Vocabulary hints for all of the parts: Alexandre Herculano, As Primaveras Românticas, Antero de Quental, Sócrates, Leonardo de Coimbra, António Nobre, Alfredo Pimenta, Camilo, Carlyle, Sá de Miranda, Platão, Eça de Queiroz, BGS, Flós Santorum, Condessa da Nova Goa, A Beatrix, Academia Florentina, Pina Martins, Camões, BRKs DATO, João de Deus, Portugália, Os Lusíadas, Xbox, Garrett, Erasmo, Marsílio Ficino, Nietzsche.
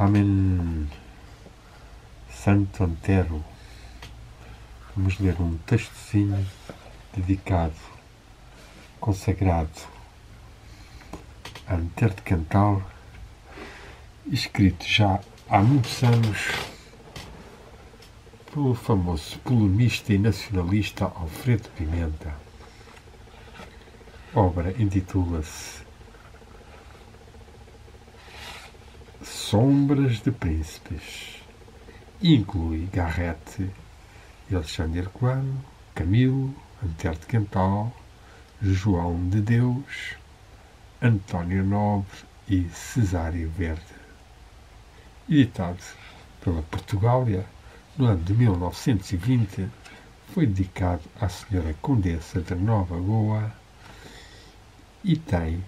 Amém. Santo Antero. Vamos ler um textozinho dedicado, consagrado a Antero de Quental, escrito já há muitos anos pelo famoso polemista e nacionalista Alfredo Pimenta. A obra intitula-se Sombras de Príncipes e inclui Garrett, Alexandre Herculano, Camilo, Antero de Quental, João de Deus, António Nobre e Cesário Verde. Editado pela Portugália no ano de 1920, foi dedicado à Senhora Condessa da Nova Goa e tem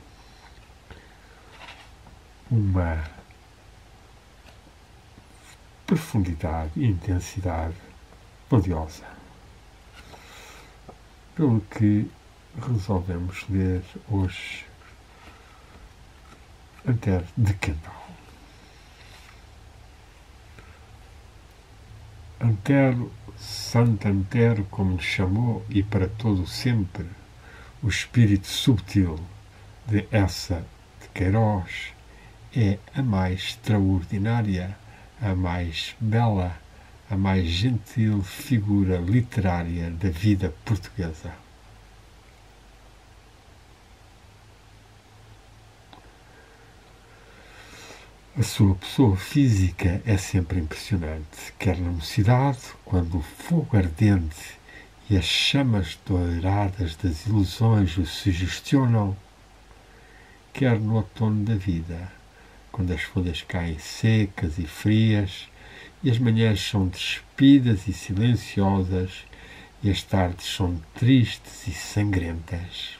uma profundidade e intensidade odiosa, pelo que resolvemos ler hoje Antero de Quental. Antero, Santo Antero, como lhe chamou, e para todo sempre, o espírito subtil de Eça de Queiroz é a mais extraordinária, a mais bela, a mais gentil figura literária da vida portuguesa. A sua pessoa física é sempre impressionante, quer na mocidade, quando o fogo ardente e as chamas douradas das ilusões o sugestionam, quer no outono da vida, quando as folhas caem secas e frias, e as manhãs são despidas e silenciosas, e as tardes são tristes e sangrentas.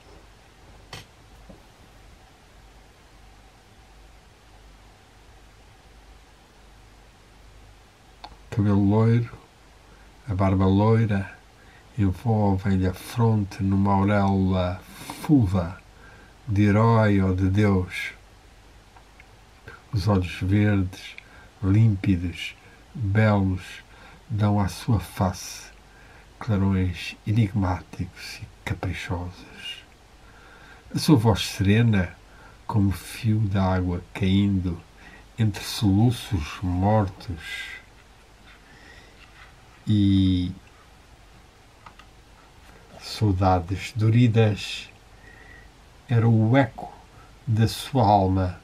Cabelo loiro, a barba loira, envolvem-lhe a fronte numa auréola fulva de herói ou de Deus. Os olhos verdes, límpidos, belos, dão à sua face clarões enigmáticos e caprichosos. A sua voz serena, como fio d'água caindo entre soluços mortos e saudades doridas, era o eco da sua alma,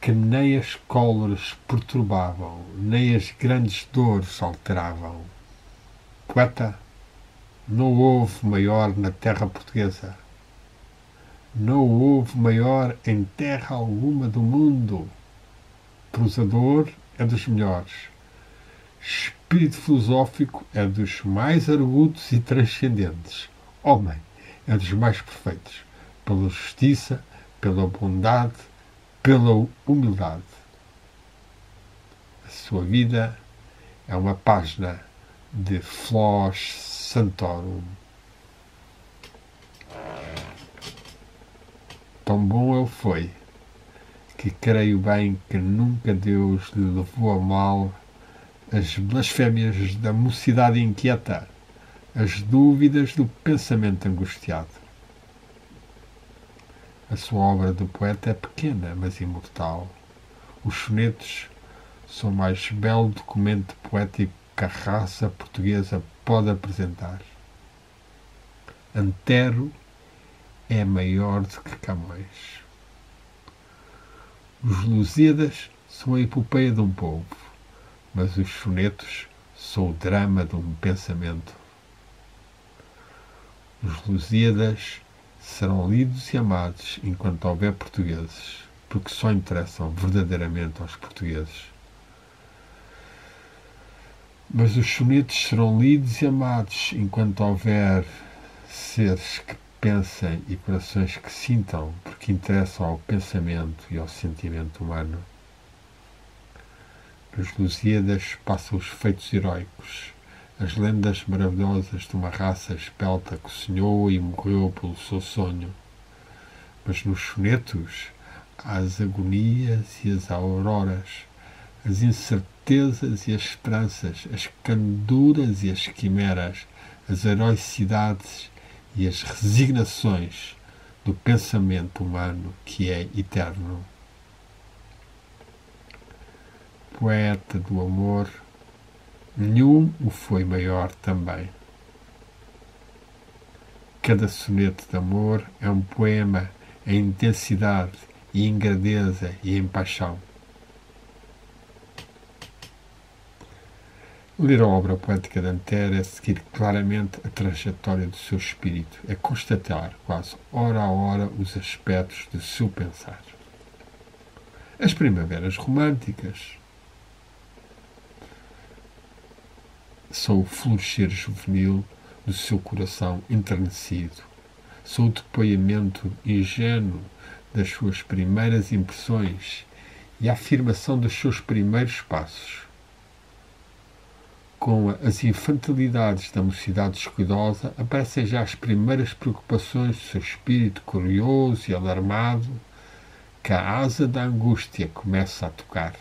que nem as cóleras perturbavam, nem as grandes dores alteravam. Poeta, não houve maior na terra portuguesa. Não houve maior em terra alguma do mundo. Prosador é dos melhores. Espírito filosófico é dos mais argutos e transcendentes. Homem é dos mais perfeitos, pela justiça, pela bondade, pela humildade. A sua vida é uma página de Flós Santorum. Tão bom ele foi, que creio bem que nunca Deus lhe levou a mal as blasfémias da mocidade inquieta, as dúvidas do pensamento angustiado. A sua obra do poeta é pequena, mas imortal. Os sonetos são o mais belo documento poético que a raça portuguesa pode apresentar. Antero é maior do que Camões. Os Lusíadas são a epopeia de um povo, mas os sonetos são o drama de um pensamento. Os Lusíadas serão lidos e amados enquanto houver portugueses, porque só interessam verdadeiramente aos portugueses. Mas os sonetos serão lidos e amados enquanto houver seres que pensem e corações que sintam, porque interessam ao pensamento e ao sentimento humano. Nos Lusíadas passam os feitos heroicos, as lendas maravilhosas de uma raça espelta que sonhou e morreu pelo seu sonho. Mas nos sonetos há as agonias e as auroras, as incertezas e as esperanças, as canduras e as quimeras, as heroicidades e as resignações do pensamento humano que é eterno. Poeta do amor, nenhum o foi maior também. Cada soneto de amor é um poema em intensidade e em grandeza e em paixão. Ler a obra poética de Antero é seguir claramente a trajetória do seu espírito, é constatar, quase hora a hora, os aspectos do seu pensar. As Primaveras Românticas são o florescer juvenil do seu coração enternecido, são o depoimento ingênuo das suas primeiras impressões e a afirmação dos seus primeiros passos. Com as infantilidades da mocidade descuidosa, aparecem já as primeiras preocupações do seu espírito curioso e alarmado, que a asa da angústia começa a tocar.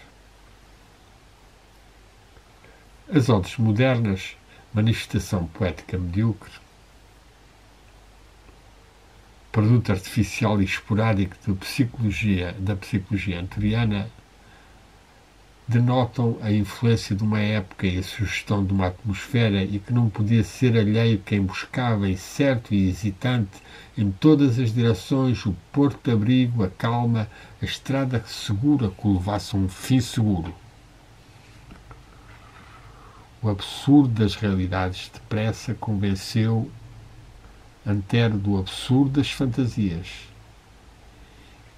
As odes modernas, manifestação poética medíocre, produto artificial e esporádico da psicologia anteriana, denotam a influência de uma época e a sugestão de uma atmosfera e que não podia ser alheio quem buscava, incerto e hesitante, em todas as direções, o porto de abrigo, a calma, a estrada segura que o levasse a um fim seguro. O absurdo das realidades depressa convenceu Antero do absurdo das fantasias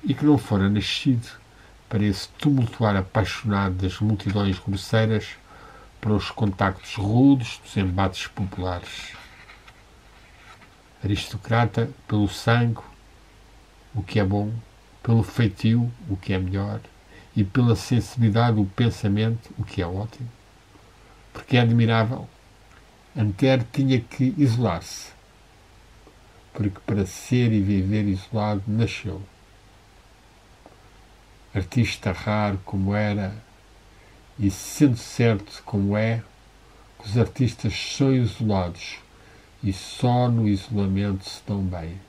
e que não fora nascido para esse tumultuar apaixonado das multidões grosseiras, para os contactos rudes dos embates populares. Aristocrata pelo sangue, o que é bom, pelo feitio, o que é melhor, e pela sensibilidade do pensamento, o que é ótimo, porque é admirável. Antero tinha que isolar-se, porque para ser e viver isolado nasceu. Artista raro como era, e sendo certo como é, que os artistas são isolados e só no isolamento se dão bem.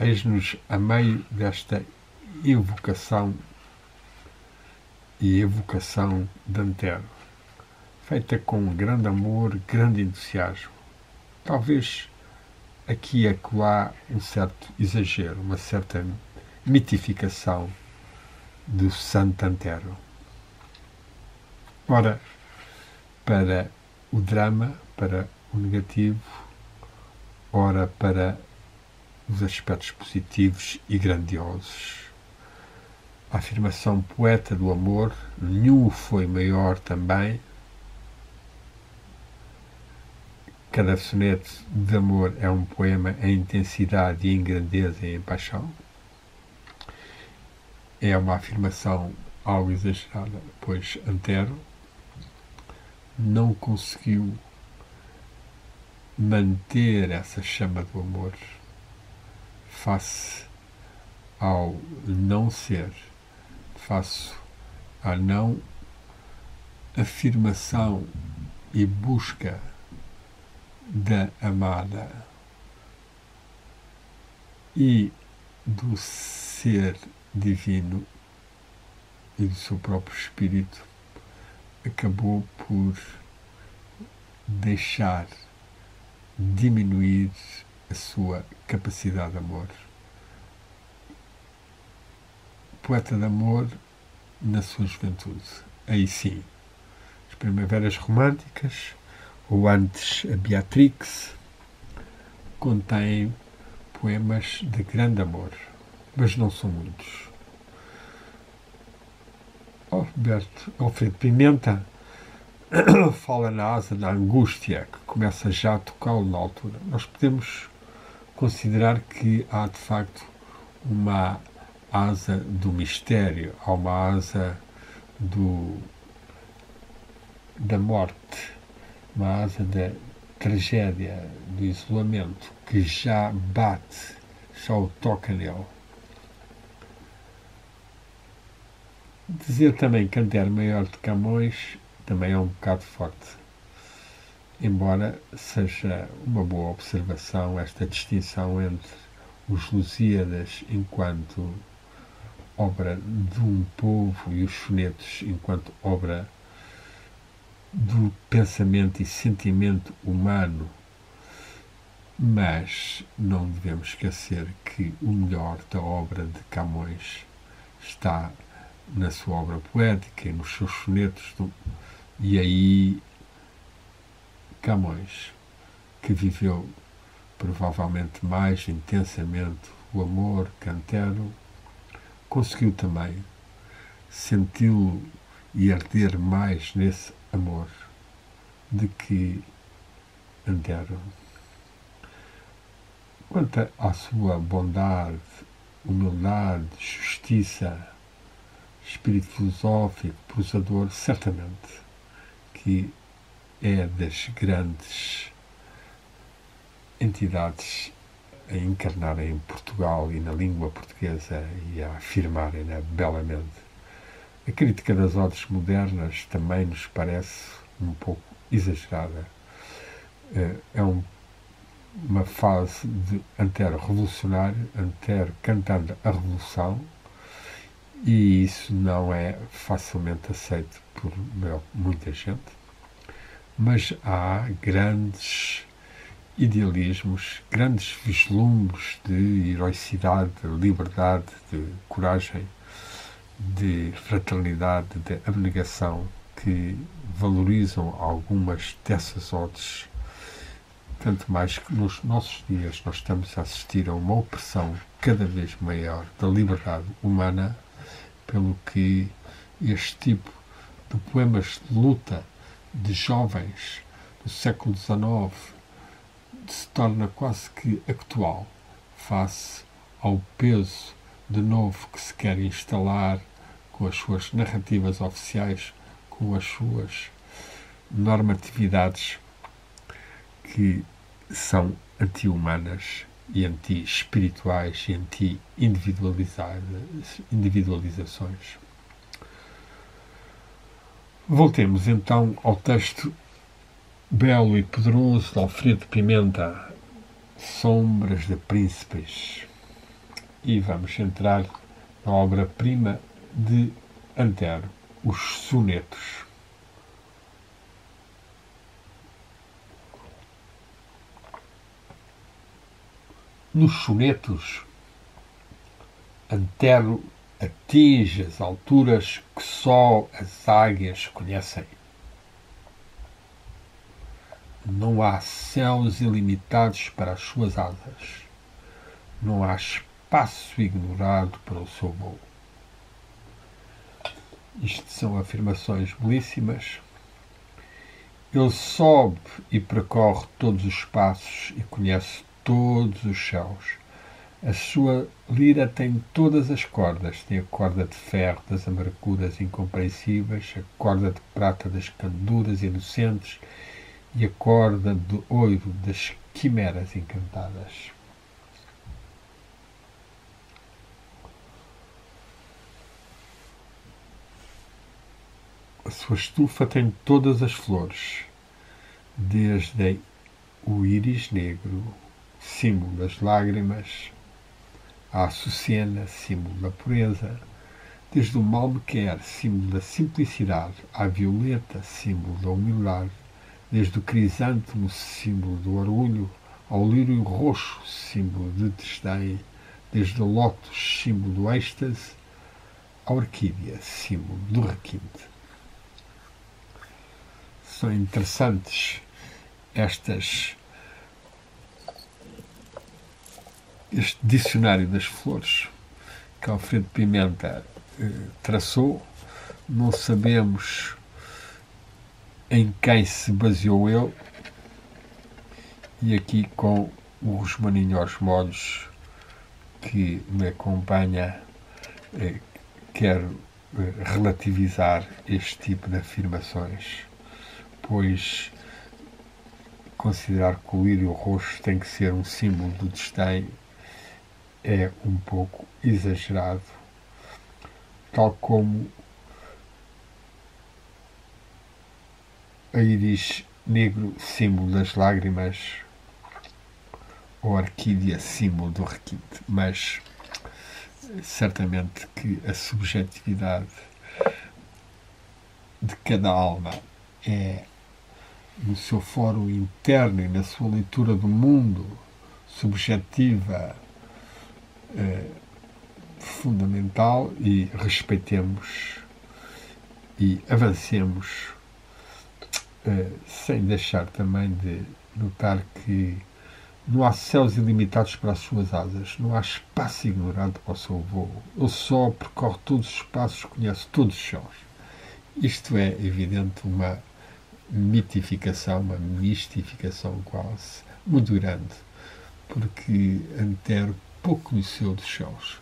Eis-nos a meio desta invocação e evocação de Antero, feita com grande amor, grande entusiasmo. Talvez aqui e acolá um certo exagero, uma certa mitificação do Santo Antero. Ora, para o drama, para o negativo, ora para os aspectos positivos e grandiosos. A afirmação poeta do amor, nenhum foi maior também. Cada soneto de amor é um poema em intensidade e em grandeza e em paixão. É uma afirmação algo exagerada, pois Antero não conseguiu manter essa chama do amor face ao não ser, face à não afirmação e busca da amada e do ser divino e do seu próprio espírito. Acabou por deixar diminuir a sua capacidade de amor. Poeta de amor na sua juventude, aí sim, As Primaveras Românticas, ou antes A Beatrix, contém poemas de grande amor, mas não são muitos. Alfredo Pimenta fala na asa da angústia, que começa já a tocá-lo na altura. Nós podemos considerar que há, de facto, uma asa do mistério, há uma asa da morte, uma asa da tragédia, do isolamento, que já bate, já o toca nele. Dizer também que Antero Maior de Camões também é um bocado forte, embora seja uma boa observação esta distinção entre os Lusíadas enquanto obra de um povo e os sonetos enquanto obra do pensamento e sentimento humano, mas não devemos esquecer que o melhor da obra de Camões está na sua obra poética e nos seus sonetos, e aí Camões, que viveu provavelmente mais intensamente o amor que Antero, conseguiu também senti-lo e arder mais nesse amor de que Antero. Quanto à sua bondade, humildade, justiça, espírito filosófico, prosador, certamente que é das grandes entidades a encarnarem em Portugal e na língua portuguesa e a afirmarem-na belamente. A crítica das odes modernas também nos parece um pouco exagerada. É uma fase de Antero revolucionário, Antero cantando a revolução, e isso não é facilmente aceito por muita gente. Mas há grandes idealismos, grandes vislumbres de heroicidade, de liberdade, de coragem, de fraternidade, de abnegação, que valorizam algumas dessas odes, tanto mais que nos nossos dias nós estamos a assistir a uma opressão cada vez maior da liberdade humana, pelo que este tipo de poemas de luta de jovens do século XIX se torna quase que actual face ao peso de novo que se quer instalar com as suas narrativas oficiais, com as suas normatividades que são anti-humanas e anti-espirituais e anti-individualizações. Voltemos então ao texto belo e poderoso de Alfredo Pimenta, Sombras de Príncipes, e vamos entrar na obra-prima de Antero, os sonetos. Nos sonetos, Antero atinge as alturas que só as águias conhecem. Não há céus ilimitados para as suas asas. Não há espaço ignorado para o seu voo. Isto são afirmações belíssimas. Ele sobe e percorre todos os espaços e conhece todos os céus. A sua lira tem todas as cordas. Tem a corda de ferro das amarguras incompreensíveis, a corda de prata das canduras inocentes e a corda de ouro das quimeras encantadas. A sua estufa tem todas as flores, desde o íris negro, símbolo das lágrimas, à açucena, símbolo da pureza, desde o malmequer, símbolo da simplicidade, à violeta, símbolo da humildade, desde o crisântemo, símbolo do orgulho, ao lírio roxo, símbolo de desdém, desde o lótus, símbolo do êxtase, à orquídea, símbolo do requinte. São interessantes este dicionário das flores que Alfredo Pimenta traçou. Não sabemos em quem se baseou ele, e aqui com os Maninhos Modos que me acompanha, quero relativizar este tipo de afirmações, pois considerar que o lírio roxo tem que ser um símbolo do desdém é um pouco exagerado, tal como a íris negro, símbolo das lágrimas, ou orquídea, símbolo do requinte, mas certamente que a subjetividade de cada alma é, no seu fórum interno e na sua leitura do mundo, subjetiva, fundamental, e respeitemos e avancemos sem deixar também de notar que não há céus ilimitados para as suas asas, não há espaço ignorado para o seu voo. O sol percorre todos os espaços, conhece todos os céus. Isto é, evidente, uma mitificação, uma mistificação quase muito grande, porque Antero pouco conheceu dos céus.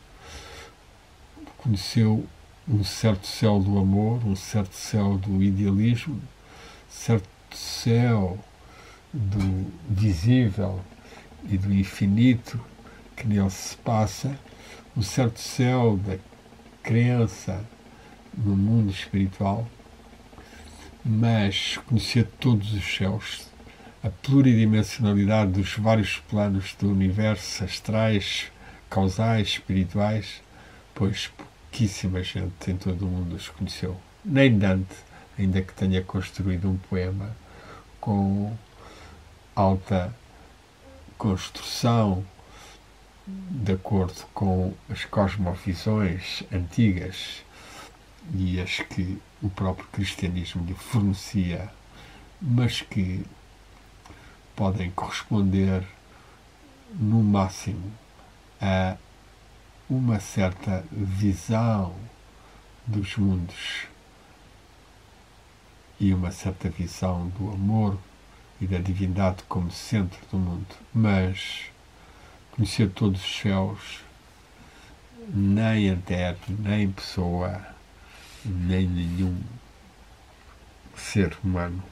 Conheceu um certo céu do amor, um certo céu do idealismo, certo céu do visível e do infinito que nele se passa, um certo céu da crença no mundo espiritual, mas conhecia todos os céus, a pluridimensionalidade dos vários planos do universo, astrais, causais, espirituais, pois pouquíssima gente em todo o mundo os conheceu. Nem Dante, ainda que tenha construído um poema com alta construção, de acordo com as cosmovisões antigas e as que o próprio cristianismo lhe fornecia, mas que podem corresponder, no máximo, a uma certa visão dos mundos e uma certa visão do amor e da divindade como centro do mundo. Mas conhecer todos os céus, nem Antero, nem pessoa, nem nenhum ser humano.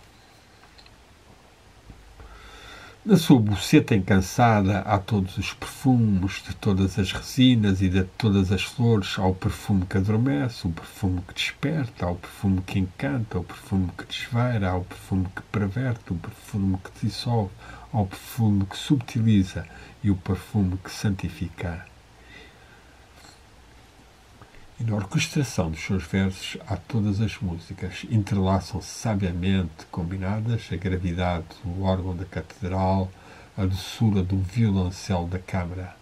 Na sua buceta incansada há todos os perfumes, de todas as resinas e de todas as flores. Há o perfume que adormece, o perfume que desperta, há o perfume que encanta, há o perfume que desvaira, há o perfume que perverte, o perfume que dissolve, há o perfume que subtiliza e o perfume que santifica. E na orquestração dos seus versos há todas as músicas, entrelaçam-se sabiamente combinadas, a gravidade do órgão da catedral, a doçura do violoncelo da câmara.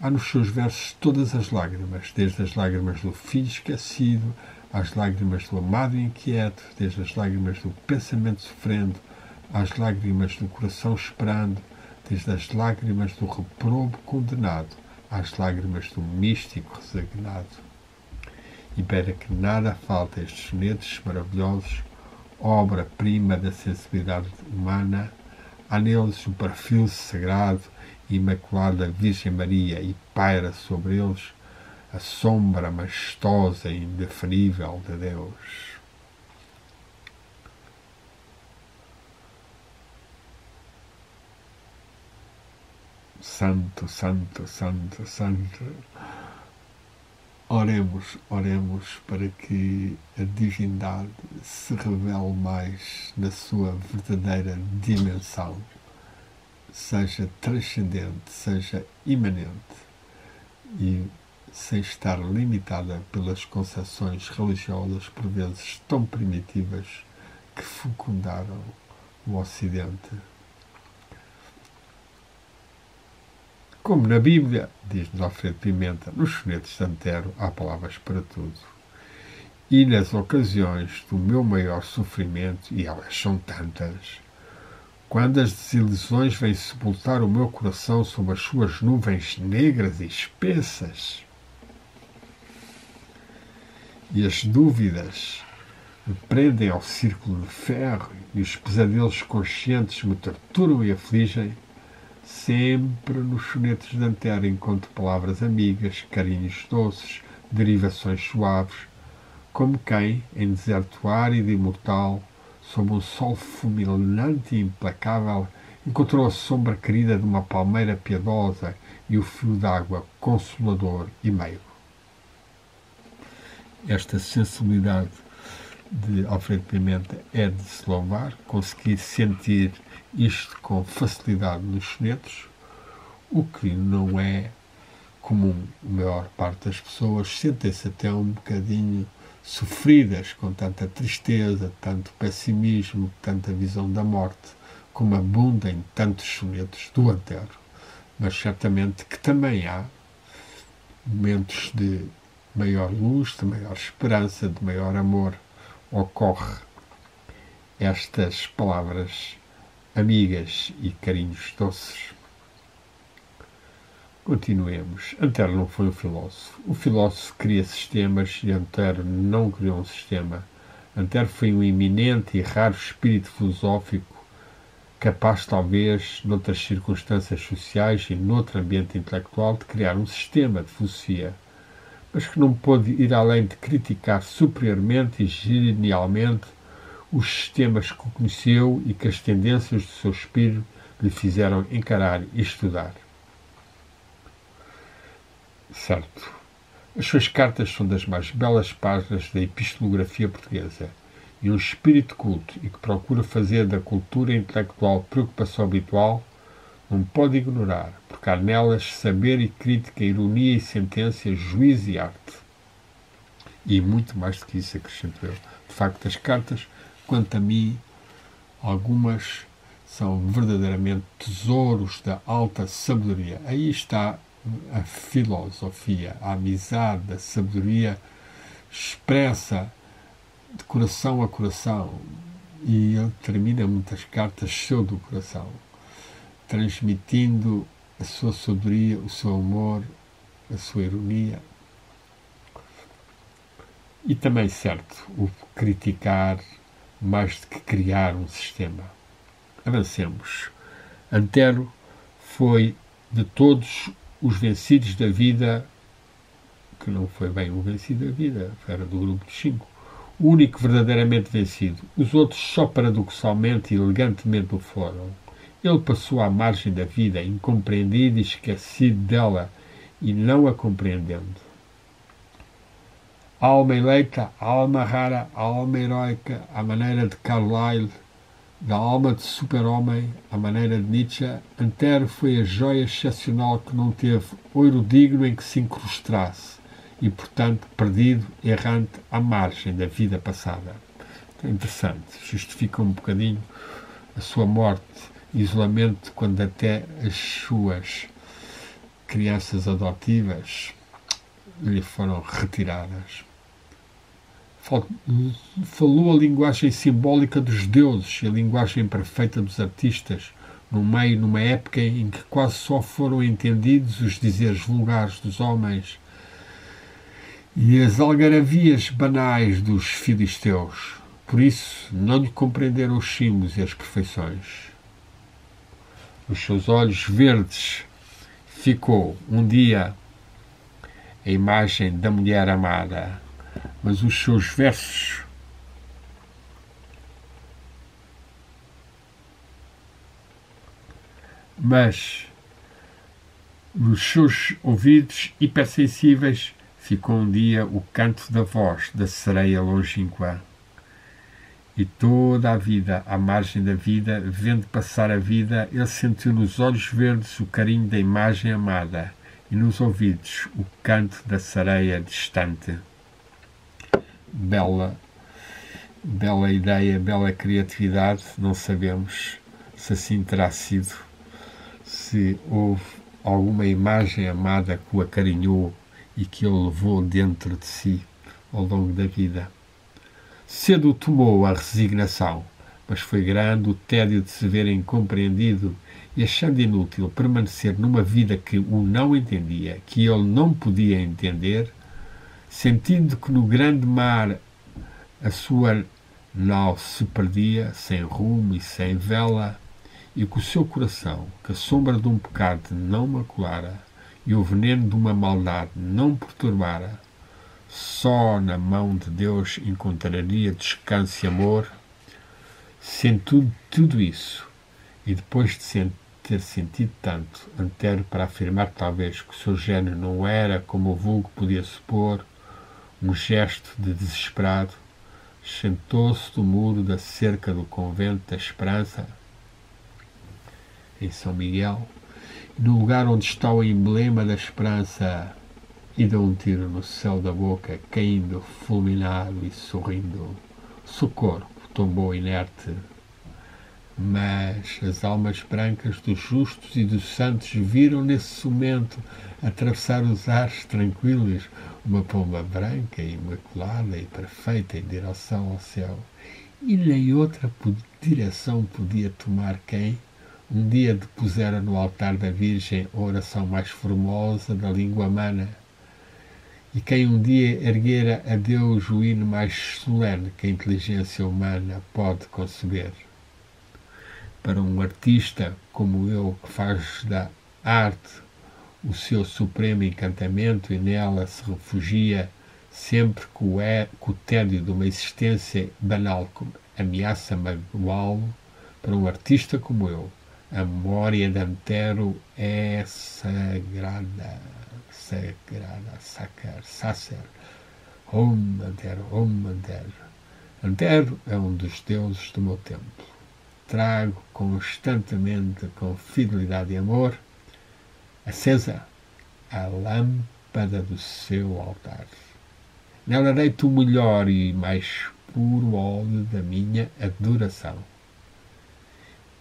Há nos seus versos todas as lágrimas, desde as lágrimas do filho esquecido, às lágrimas do amado inquieto, desde as lágrimas do pensamento sofrendo, às lágrimas do coração esperando, desde as lágrimas do reprovo condenado, às lágrimas do místico resignado. E para que nada falte a estes sonetos maravilhosos, obra-prima da sensibilidade humana, há neles o perfil sagrado e imaculado da Virgem Maria, e paira sobre eles a sombra majestosa e indefinível de Deus. Santo, santo, santo, santo. Oremos, oremos para que a divindade se revele mais na sua verdadeira dimensão, seja transcendente, seja imanente e sem estar limitada pelas concepções religiosas por vezes tão primitivas que fecundaram o Ocidente. Como na Bíblia, diz-nos Alfredo Pimenta, nos sonetos de Antero há palavras para tudo. E nas ocasiões do meu maior sofrimento, e elas são tantas, quando as desilusões vêm sepultar o meu coração sob as suas nuvens negras e espessas, e as dúvidas me prendem ao círculo de ferro, e os pesadelos conscientes me torturam e afligem, sempre nos sonetos de Antero encontro palavras amigas, carinhos doces, derivações suaves, como quem, em deserto árido e mortal, sob um sol fulminante e implacável, encontrou a sombra querida de uma palmeira piedosa e o fio d'água consolador e meigo. Esta sensibilidade de Alfredo Pimenta é de se louvar, consegui sentir isto com facilidade nos sonetos, o que não é comum. A maior parte das pessoas sentem-se até um bocadinho sofridas com tanta tristeza, tanto pessimismo, tanta visão da morte, como abunda em tantos sonetos do Antero, mas certamente que também há momentos de maior luz, de maior esperança, de maior amor. Ocorre estas palavras amigas e carinhos doces. Continuemos. Antero não foi um filósofo. O filósofo cria sistemas e Antero não criou um sistema. Antero foi um eminente e raro espírito filosófico, capaz talvez, noutras circunstâncias sociais e noutro ambiente intelectual, de criar um sistema de filosofia, mas que não pôde ir além de criticar superiormente e genialmente os sistemas que conheceu e que as tendências do seu espírito lhe fizeram encarar e estudar. Certo. As suas cartas são das mais belas páginas da epistolografia portuguesa e um espírito culto e que procura fazer da cultura intelectual preocupação habitual não pode ignorar, porque há nelas saber e crítica, ironia e sentença, juízo e arte. E muito mais do que isso, acrescento eu. De facto, as cartas, quanto a mim, algumas são verdadeiramente tesouros da alta sabedoria. Aí está a filosofia, a amizade, a sabedoria expressa de coração a coração. E ele termina muitas cartas cheio do coração, transmitindo a sua sabedoria, o seu amor, a sua ironia. E também, certo, o criticar mais do que criar um sistema. Avancemos. Antero foi de todos os vencidos da vida, que não foi bem um vencido da vida, era do grupo dos 5, o único verdadeiramente vencido. Os outros só paradoxalmente e elegantemente o foram. Ele passou à margem da vida, incompreendido e esquecido dela, e não a compreendendo. Alma eleita, alma rara, alma heroica, à maneira de Carlyle, da alma de super-homem, à maneira de Nietzsche, Antero foi a joia excepcional que não teve ouro digno em que se incrustasse, e, portanto, perdido, errante, à margem da vida passada. Então, interessante, justifica um bocadinho a sua morte, isolamento, quando até as suas crianças adotivas lhe foram retiradas. Falou a linguagem simbólica dos deuses e a linguagem perfeita dos artistas, numa época em que quase só foram entendidos os dizeres vulgares dos homens e as algaravias banais dos filisteus. Por isso, não lhe compreenderam os símbolos e as perfeições. Nos seus olhos verdes ficou um dia a imagem da mulher amada, mas os seus versos nos seus ouvidos hipersensíveis ficou um dia o canto da voz da sereia longínqua. E toda a vida, à margem da vida, vendo passar a vida, ele sentiu nos olhos verdes o carinho da imagem amada e nos ouvidos o canto da sereia distante. Bela ideia, bela criatividade, não sabemos se assim terá sido, se houve alguma imagem amada que o acarinhou e que ele levou dentro de si ao longo da vida. Cedo tomou a resignação, mas foi grande o tédio de se ver incompreendido e achando inútil permanecer numa vida que o não entendia, que ele não podia entender, sentindo que no grande mar a sua nau se perdia, sem rumo e sem vela, e que o seu coração, que a sombra de um pecado não maculara e o veneno de uma maldade não perturbara, só na mão de Deus encontraria descanso e amor. Sentiu tudo isso, e depois de ter sentido tanto, Antero, para afirmar talvez que o seu gênio não era, como o vulgo podia supor, um gesto de desesperado, sentou-se do muro da cerca do convento da Esperança, em São Miguel, no lugar onde está o emblema da Esperança, e deu um tiro no céu da boca, caindo, fulminado e sorrindo. Seu corpo tombou inerte, mas as almas brancas dos justos e dos santos viram nesse momento atravessar os ares tranquilos uma pomba branca, imaculada e perfeita em direção ao céu. E nem outra direção podia tomar quem um dia depusera no altar da Virgem a oração mais formosa da língua humana, e quem um dia erguera a Deus o hino mais solene que a inteligência humana pode conceber. Para um artista como eu, que faz da arte o seu supremo encantamento e nela se refugia sempre que o tédio de uma existência banal ameaça-me o alvo, para um artista como eu, a memória de Antero é sagrada, sacer, Om Antero. Antero é um dos deuses do meu templo. Trago constantemente, com fidelidade e amor, acesa a lâmpada do seu altar. Nela deito o melhor e mais puro óleo da minha adoração,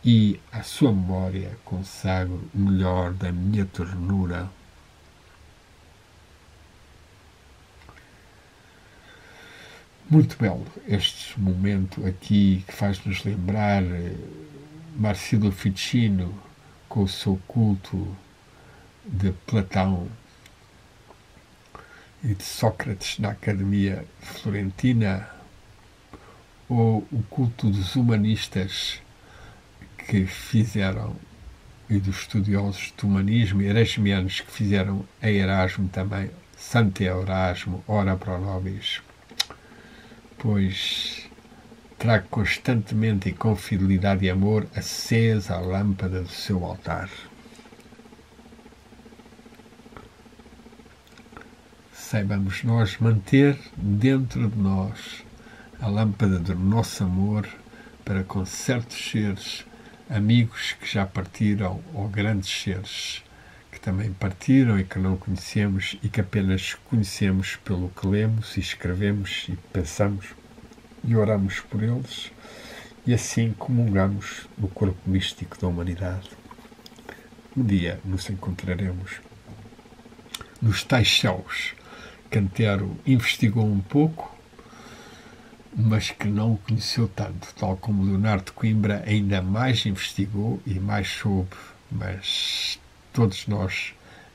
e à sua memória consagro o melhor da minha ternura. Muito belo este momento aqui, que faz-nos lembrar Marsílio Ficino com o seu culto de Platão e de Sócrates na Academia Florentina, ou o culto dos humanistas que fizeram, e dos estudiosos do humanismo erasmianos que fizeram a Erasmo também, Sante Erasmo, Ora Pro Nobis. Pois trago constantemente e com fidelidade e amor acesa a lâmpada do seu altar. Saibamos nós manter dentro de nós a lâmpada do nosso amor para com certos seres, amigos que já partiram, ou grandes seres que também partiram e que não conhecemos e que apenas conhecemos pelo que lemos e escrevemos e pensamos e oramos por eles, e assim comungamos no corpo místico da humanidade. Um dia nos encontraremos nos tais céus que Antero investigou um pouco, mas que não conheceu tanto, tal como Leonardo de Coimbra ainda mais investigou e mais soube, mas todos nós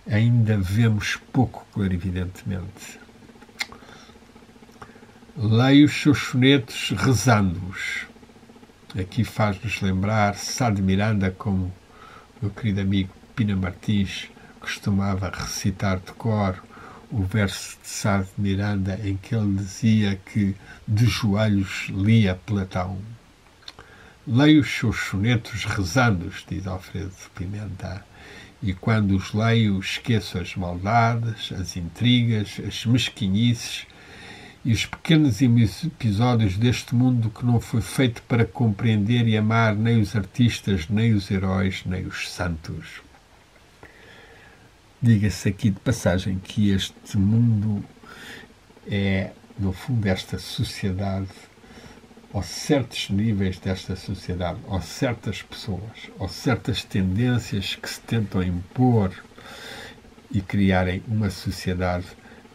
ainda vemos pouco clarividentemente. Leio os seus sonetos rezando-os. Aqui faz-nos lembrar Sá de Miranda, como meu querido amigo Pina Martins costumava recitar de cor o verso de Sá de Miranda, em que ele dizia que de joelhos lia Platão. Leio os seus sonetos rezando-os, diz Alfredo Pimenta, e quando os leio esqueço as maldades, as intrigas, as mesquinhices e os pequenos episódios deste mundo que não foi feito para compreender e amar nem os artistas, nem os heróis, nem os santos. Diga-se aqui de passagem que este mundo é, no fundo, esta sociedade, ou certos níveis desta sociedade, ou certas pessoas, ou certas tendências que se tentam impor e criarem uma sociedade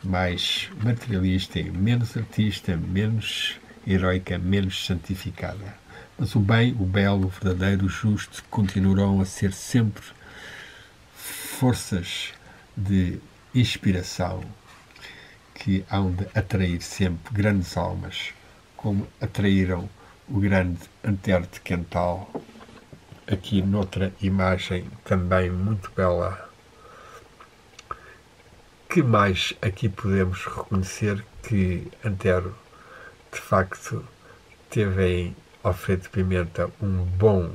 mais materialista, menos artista, menos heroica, menos santificada. Mas o bem, o belo, o verdadeiro, o justo, continuarão a ser sempre forças de inspiração que hão de atrair sempre grandes almas, como atraíram o grande Antero de Quental, aqui noutra imagem também muito bela. Que mais aqui podemos reconhecer que Antero, de facto, teve em Alfredo Pimenta um bom